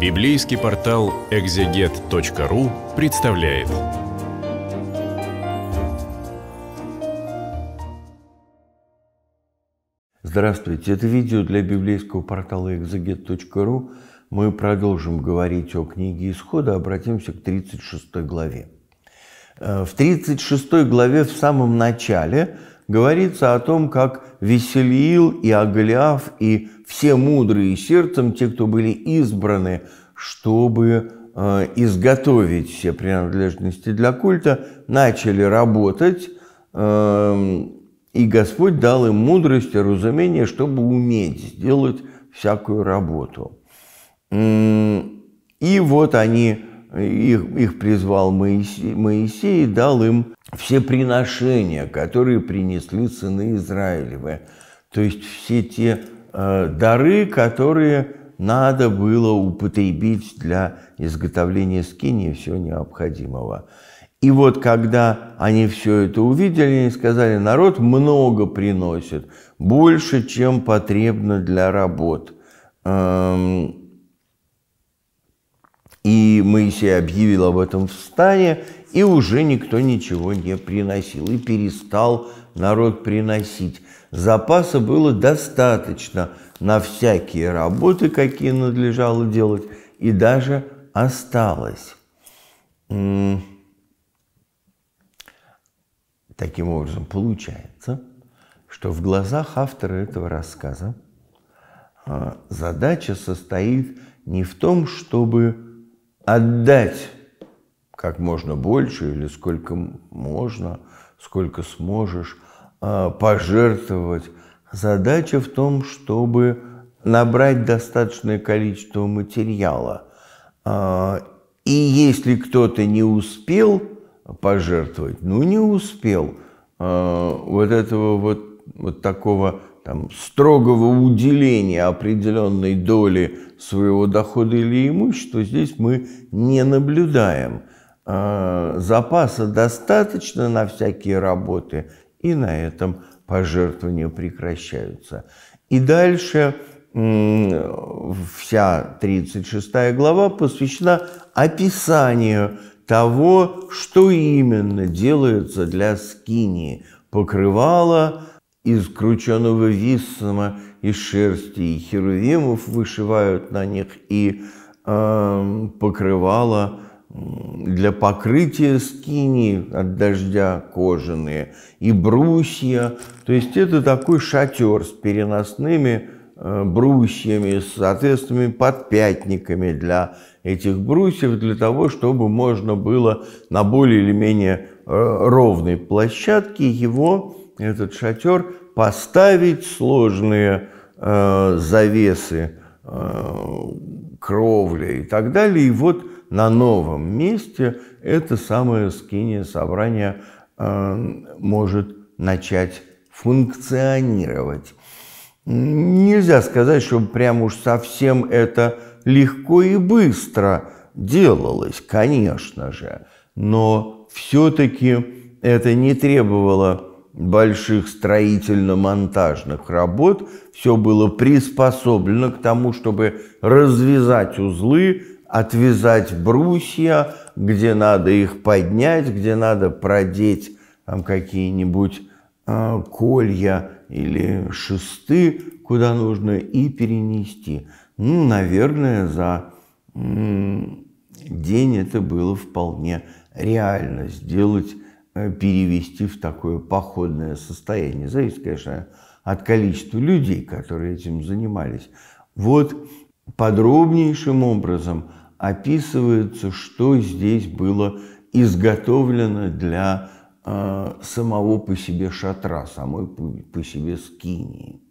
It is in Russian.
Библейский портал exeget.ru представляет. Здравствуйте! Это видео для библейского портала exeget.ru. Мы продолжим говорить о книге Исхода, обратимся к 36 главе. В 36 главе в самом начале говорится о том, как Веселиил и Аголиав и все мудрые сердцем, те, кто были избраны, чтобы изготовить все принадлежности для культа, начали работать, и Господь дал им мудрость и разумение, чтобы уметь сделать всякую работу. И вот они, их призвал Моисей и дал им все приношения, которые принесли сыны Израилевы, то есть все те дары, которые надо было употребить для изготовления скинии всего необходимого. И вот когда они все это увидели, они сказали: народ много приносит, больше, чем потребно для работ. И Моисей объявил об этом в стане, и уже никто ничего не приносил, и перестал народ приносить. Запаса было достаточно на всякие работы, какие надлежало делать, и даже осталось. Таким образом, получается, что в глазах автора этого рассказа задача состоит не в том, чтобы отдать как можно больше или сколько можно, сколько сможешь, пожертвовать. Задача в том, чтобы набрать достаточное количество материала. И если кто-то не успел пожертвовать, ну не успел, вот этого вот такого там строгого уделения определенной доли своего дохода или имущества здесь мы не наблюдаем. Запаса достаточно на всякие работы, и на этом пожертвования прекращаются. И дальше вся 36 глава посвящена описанию того, что именно делается для скинии. Покрывало из крученого виссома, из шерсти, и херувимов вышивают на них, и покрывало для покрытия скинии от дождя кожаные, и брусья. То есть это такой шатер с переносными брусьями, с соответственными подпятниками для этих брусьев, для того, чтобы можно было на более или менее ровной площадке его, этот шатер, поставить, сложные завесы, кровли и так далее. И вот на новом месте это самое скиния, собрание может начать функционировать. Нельзя сказать, что прям уж совсем это легко и быстро делалось, конечно же, но все-таки это не требовало больших строительно-монтажных работ. Все было приспособлено к тому, чтобы развязать узлы, отвязать брусья, где надо их поднять, где надо продеть какие-нибудь колья или шесты, куда нужно, и перенести. Ну, наверное, за день это было вполне реально сделать, перевести в такое походное состояние. Зависит, конечно, от количества людей, которые этим занимались. Вот подробнейшим образом описывается, что здесь было изготовлено для самого по себе шатра, самой по себе скинии.